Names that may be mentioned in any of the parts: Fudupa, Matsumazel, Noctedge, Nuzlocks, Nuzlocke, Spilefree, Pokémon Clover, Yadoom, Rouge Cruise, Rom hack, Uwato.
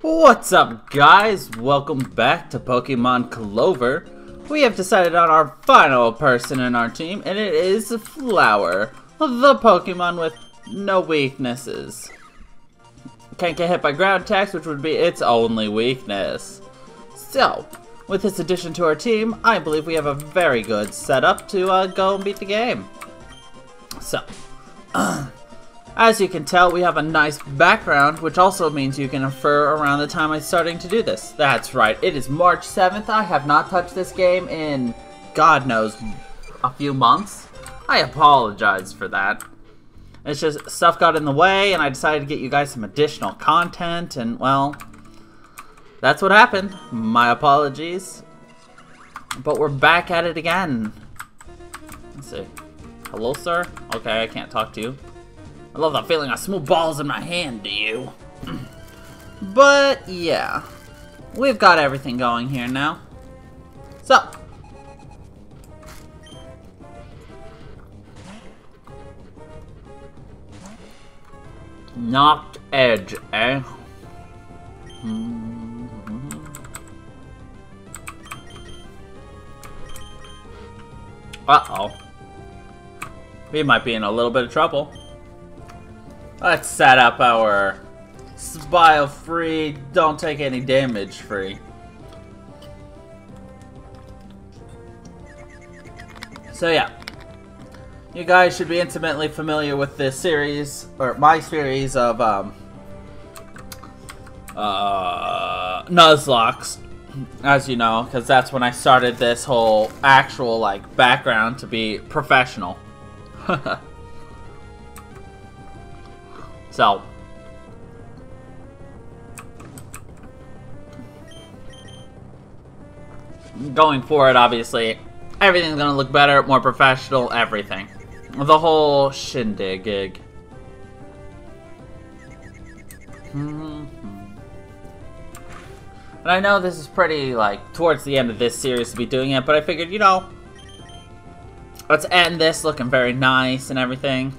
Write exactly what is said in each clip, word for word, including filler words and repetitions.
What's up, guys? Welcome back to Pokémon Clover. We have decided on our final person in our team, and it is Flower, the Pokémon with no weaknesses. Can't get hit by ground attacks, which would be its only weakness. So, with this addition to our team, I believe we have a very good setup to uh, go and beat the game. So, uh, as you can tell, we have a nice background, which also means you can infer around the time I'm starting to do this. That's right, it is March seventh. I have not touched this game in, God knows, a few months. I apologize for that. It's just stuff got in the way, and I decided to get you guys some additional content, and, well, that's what happened. My apologies. But we're back at it again. Let's see. Hello, sir? Okay, I can't talk to you. I love the feeling of smooth balls in my hand, do you? But, yeah. We've got everything going here now. So. Noctedge, eh? Hmm. Uh-oh. We might be in a little bit of trouble. Let's set up our Spilefree, don't take any damage free. So yeah. You guys should be intimately familiar with this series, or my series of um uh Nuzlocks. As you know, because that's when I started this whole actual, like, background to be professional. So. Going forward, obviously, everything's going to look better, more professional, everything. The whole shindig gig. Hmm. And I know this is pretty, like, towards the end of this series to be doing it, but I figured, you know, let's end this looking very nice and everything.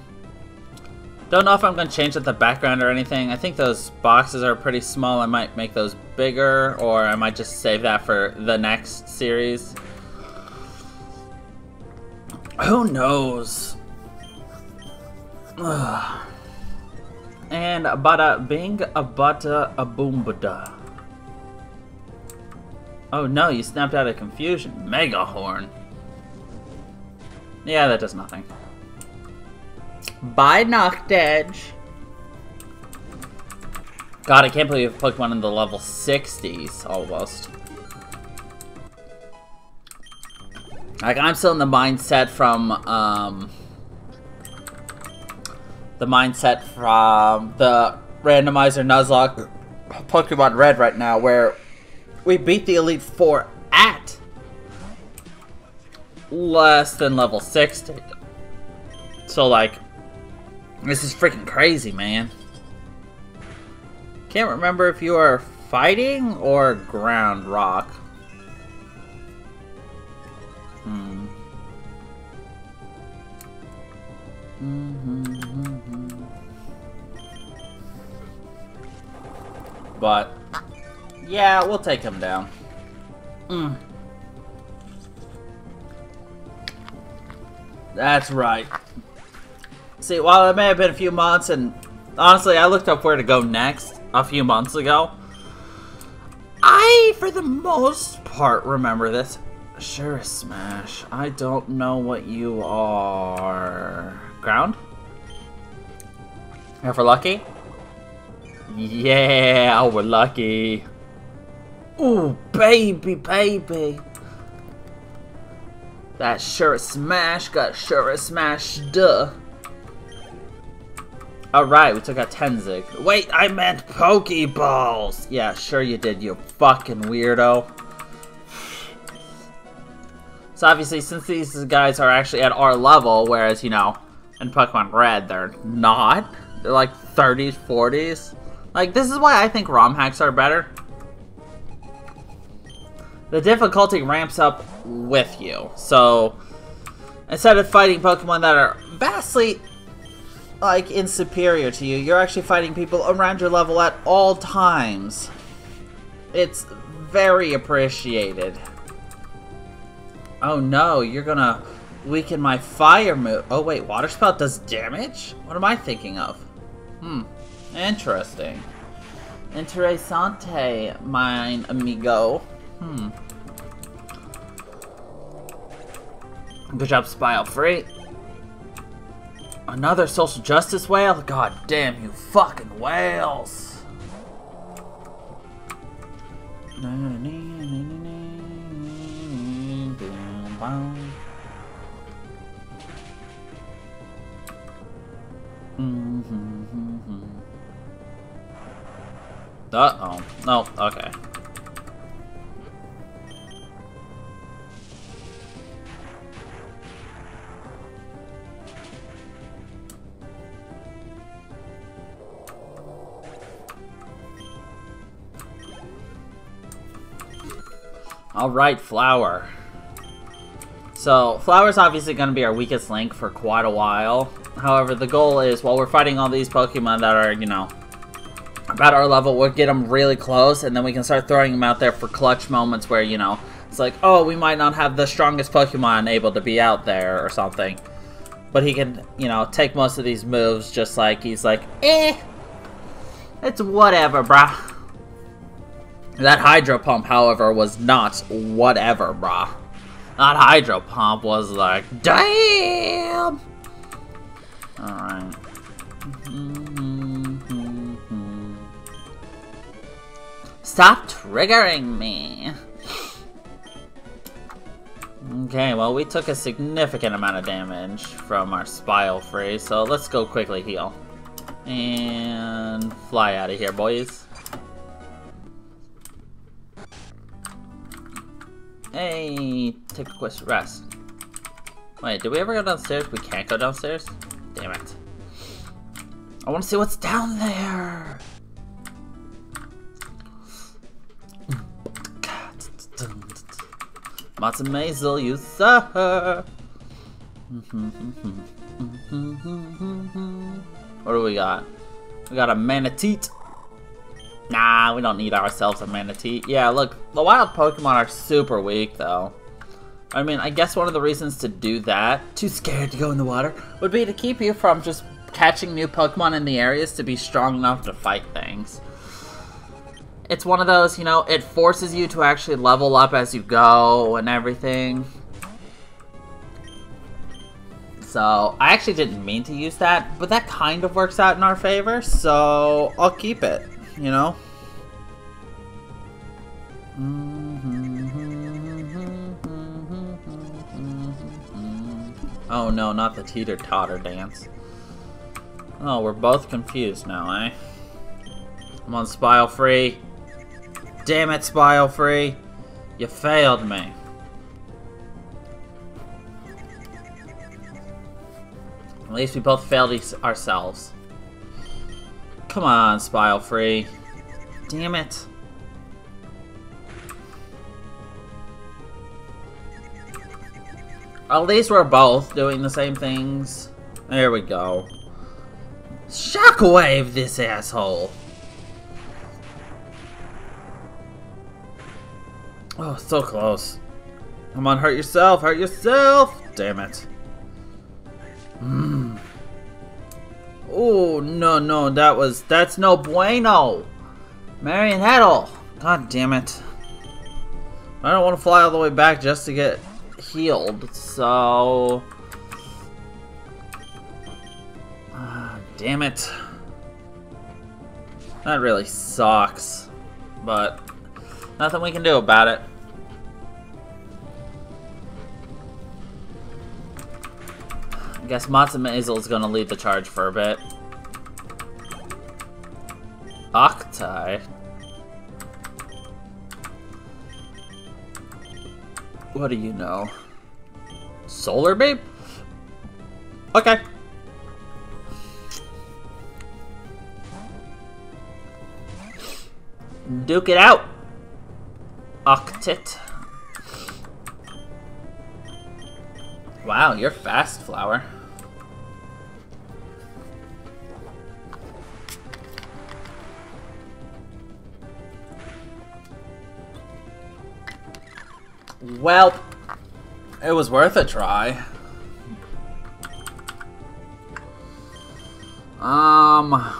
Don't know if I'm going to change up the background or anything. I think those boxes are pretty small. I might make those bigger, or I might just save that for the next series. Who knows? Ugh. And bada-bing, bada-a-boom-bada. Oh no, you snapped out of confusion. Mega Horn. Yeah, that does nothing. Bye, Noctedge. God, I can't believe I've Pokemon in the level sixties, almost. Like, I'm still in the mindset from, um... The mindset from the randomizer Nuzlocke Pokemon Red right now, where we beat the Elite Four at less than level sixty. So, like, this is freaking crazy, man. Can't remember if you are fighting or ground rock. Hmm. Mm-hmm, mm-hmm. But yeah, we'll take him down. Mm. That's right. See, while it may have been a few months, and honestly, I looked up where to go next a few months ago. I, for the most part, remember this. Sure, Smash. I don't know what you are. Ground? If we're lucky? Yeah, we're lucky. Ooh, baby, baby. That sure smash got sure smashed. Duh. Alright, we took out Tenzig. Wait, I meant Pokeballs. Yeah, sure you did, you fucking weirdo. So obviously, since these guys are actually at our level, whereas, you know, in Pokemon Red, they're not. They're like thirties, forties. Like, this is why I think ROM hacks are better. The difficulty ramps up with you. So, instead of fighting Pokemon that are vastly, like, in superior to you, you're actually fighting people around your level at all times. It's very appreciated. Oh no, you're gonna weaken my fire move. Oh wait, Water Spout does damage? What am I thinking of? Hmm, interesting. Interessante, mine amigo. Hmm. Good job, Spilefree. Another social justice whale? God damn you fucking whales! Uh-oh. Oh, okay. Alright, Flower. So, Flower's obviously going to be our weakest link for quite a while. However, the goal is, while we're fighting all these Pokemon that are, you know, about our level, we'll get them really close, and then we can start throwing them out there for clutch moments where, you know, it's like, oh, we might not have the strongest Pokemon able to be out there or something. But he can, you know, take most of these moves just like, he's like, eh, it's whatever, brah. That Hydro Pump, however, was not whatever, brah. That Hydro Pump was like, damn! Alright. Stop triggering me! Okay, well, we took a significant amount of damage from our Spilefree, so let's go quickly heal. And fly out of here, boys. Hey, take a quick rest. Wait, did we ever go downstairs? We can't go downstairs? Damn it. I want to see what's down there! Matsumazel, you suck! What do we got? We got a Manateet. Nah, we don't need ourselves a Manatee. Yeah, look, the wild Pokemon are super weak, though. I mean, I guess one of the reasons to do that, too scared to go in the water, would be to keep you from just catching new Pokemon in the areas to be strong enough to fight things. It's one of those, you know, it forces you to actually level up as you go and everything. So, I actually didn't mean to use that, but that kind of works out in our favor, so I'll keep it. You know? Oh no, not the teeter-totter dance. Oh, we're both confused now, eh? Come on, Spilefree. Damn it, Spilefree. You failed me. At least we both failed e- ourselves. Come on, Spilefree. Damn it. At least we're both doing the same things. There we go. Shockwave this asshole. Oh, so close. Come on, hurt yourself, hurt yourself. Damn it. Mmm. Oh, no, no, that was, that's no bueno! Marionettle! God damn it. I don't want to fly all the way back just to get healed, so... Ah, damn it. That really sucks, but nothing we can do about it. I guess Matsumazel is going to lead the charge for a bit. Octai. What do you know? Solar Babe? Okay. Duke it out! Octet. Wow, you're fast, Flower. Well, it was worth a try. Um,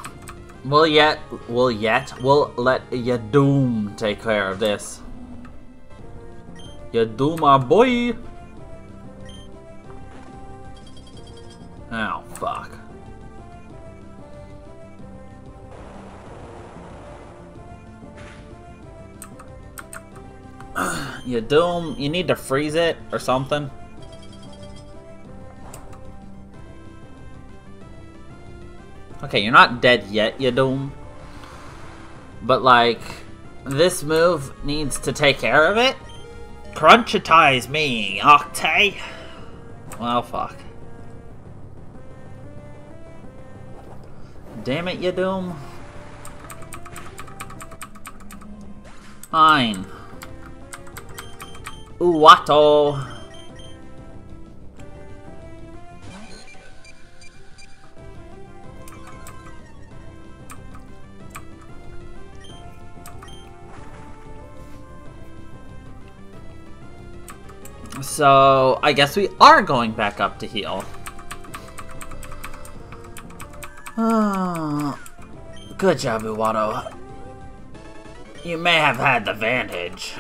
we'll yet, we'll yet, we'll let Yadoom take care of this. Yadoom, my boy! Oh, fuck. Yadoom, you need to freeze it or something. Okay, you're not dead yet, Yadoom. But, like, this move needs to take care of it? Crunchitize me, Octay! Well, fuck. Damn it, Yadoom. Fine. Uwato! So, I guess we are going back up to heal. Oh, good job, Uwato. You may have had the advantage.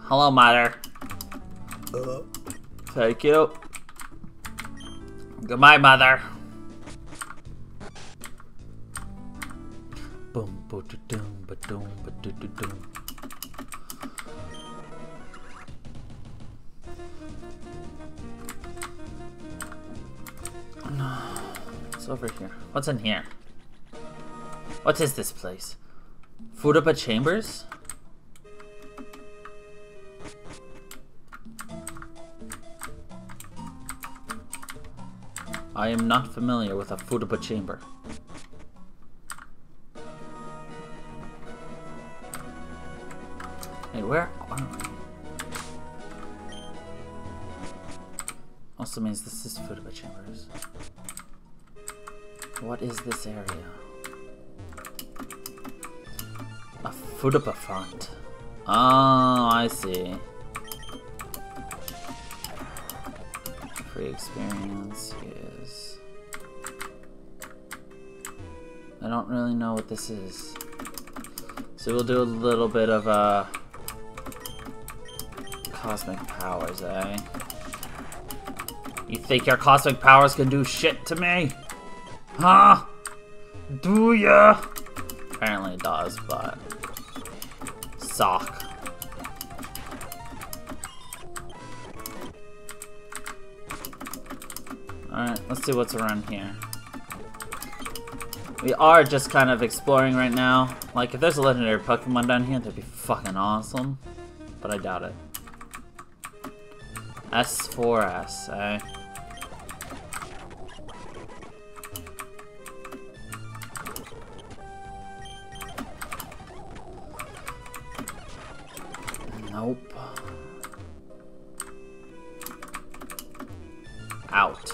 Hello, mother. Hello. Thank you. Goodbye, mother. Boom, boom, boom, boom, boom, boom. It's over here. What's in here? What is this place? Fudupa Chambers? I am not familiar with a Fudupa chamber. Hey, where are we? Also means this is Fudupa chambers. What is this area? A Fudupa front. Oh, I see. Free experience is... I don't really know what this is. So we'll do a little bit of, uh... cosmic powers, eh? You think your cosmic powers can do shit to me? Huh? Do ya? Apparently it does, but... Sock. Alright, let's see what's around here. We are just kind of exploring right now. Like, if there's a legendary Pokemon down here, that'd be fucking awesome. But I doubt it. S four S, eh? Nope. Out.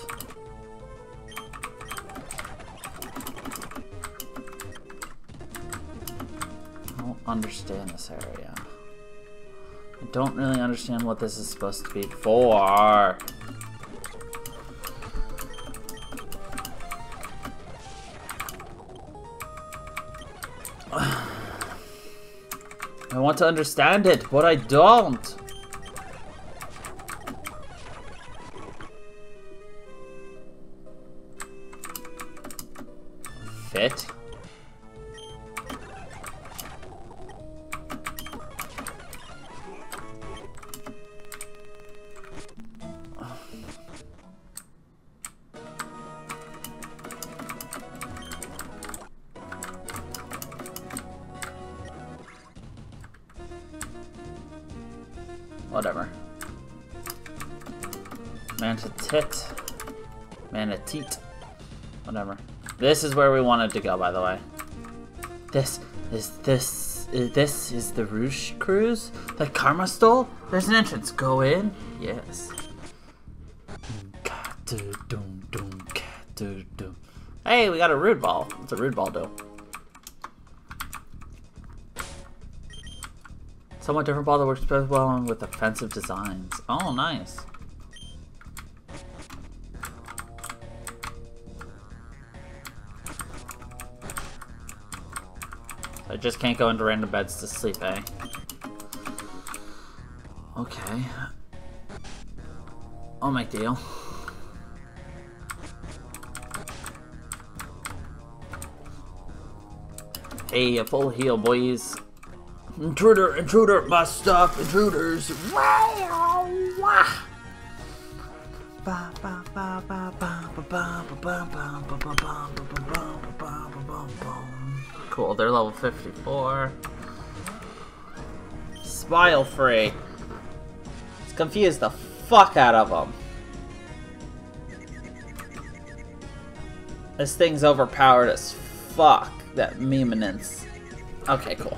Understand this area. I don't really understand what this is supposed to be for. I want to understand it, but I don't. Fit? Whatever. Manatit. Manatit. Whatever. This is where we wanted to go, by the way. This is this. This is the Rouge Cruise that Karma stole? There's an entrance. Go in. yes. Hey, we got a Rude Ball. It's a Rude Ball, though. Somewhat different ball that works best well with offensive designs. Oh, nice. I just can't go into random beds to sleep, eh? Okay. I'll make a deal. Hey, a full heal, boys. Intruder, intruder, must stop intruders. Wow! Wow! Ba ba ba ba ba ba ba ba ba ba ba ba ba ba. Cool, they're level fifty-four. Spilefree. It's confused the fuck out of them. This thing's overpowered as fuck. That mememinence. Okay, cool.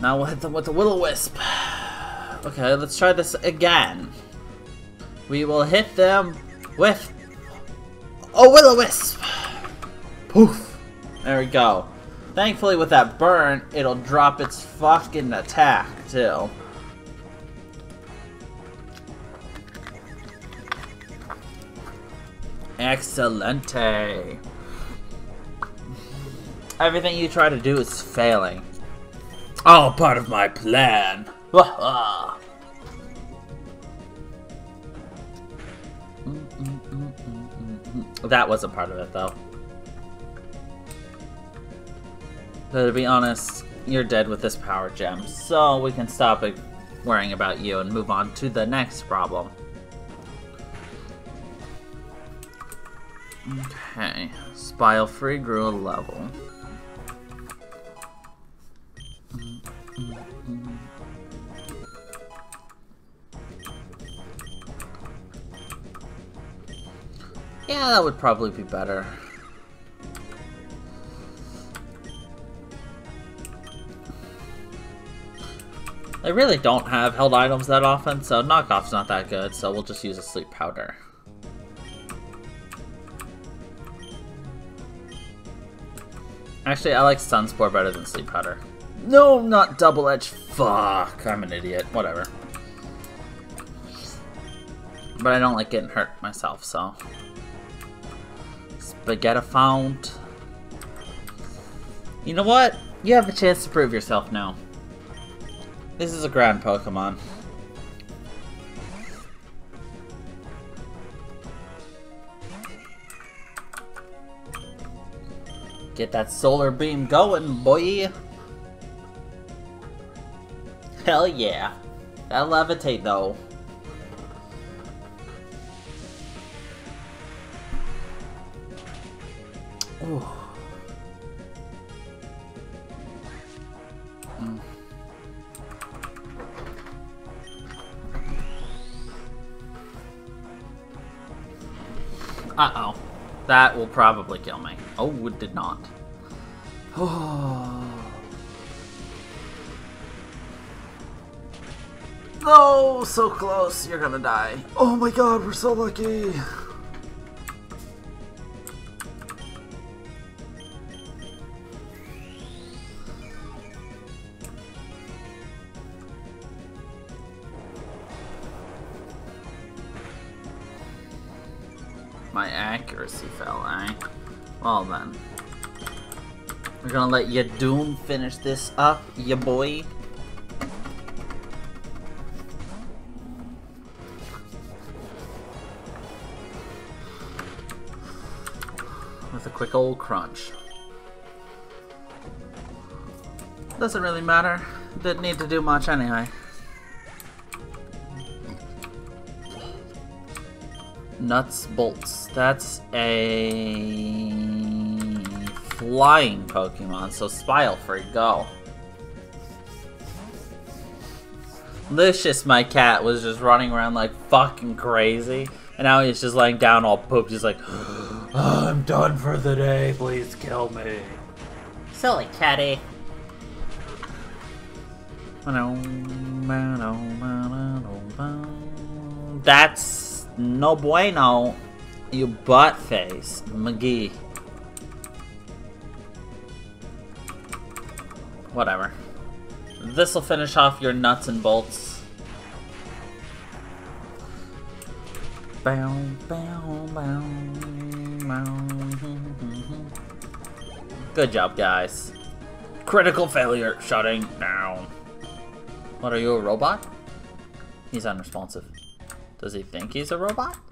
Now we'll hit them with the will-o-wisp. Okay, let's try this again. We will hit them with a will-o-wisp. Poof. There we go. Thankfully, with that burn, it'll drop its fucking attack, too. Excellente. Everything you try to do is failing. All part of my plan. Wah-wah. That wasn't part of it, though. So to be honest, you're dead with this power gem, so we can stop worrying about you and move on to the next problem. Okay, Spilefree grew a level. Yeah, that would probably be better. They really don't have held items that often, so knockoff's not that good, so we'll just use a sleep powder. Actually, I like Sunspore better than sleep powder. No, not double edge. Fuck, I'm an idiot. Whatever. But I don't like getting hurt myself, so. Spaghetti found. You know what? You have a chance to prove yourself now. This is a ground Pokemon. Get that solar beam going, boy! Hell yeah! That levitate, though. Ooh. Mm. Uh-oh. That will probably kill me. Oh, it did not. Oh. No, so close. You're gonna die. Oh my god, we're so lucky. My accuracy fell, eh? Well then. We're gonna let Yadoom finish this up, ya boy. With a quick old crunch. Doesn't really matter. Didn't need to do much anyway. Nuts Bolts. That's a flying Pokemon, so Spilefree, go. Lucius, my cat, was just running around like fucking crazy, and now he's just laying down all pooped. He's like, oh, I'm done for the day, please kill me. Silly catty. boom. That's no bueno, you butt face, McGee. Whatever. This'll finish off your nuts and bolts. Bow, bow, bow, bow. Good job, guys. Critical failure, shutting down. What, are you a robot? He's unresponsive. Does he think he's a robot?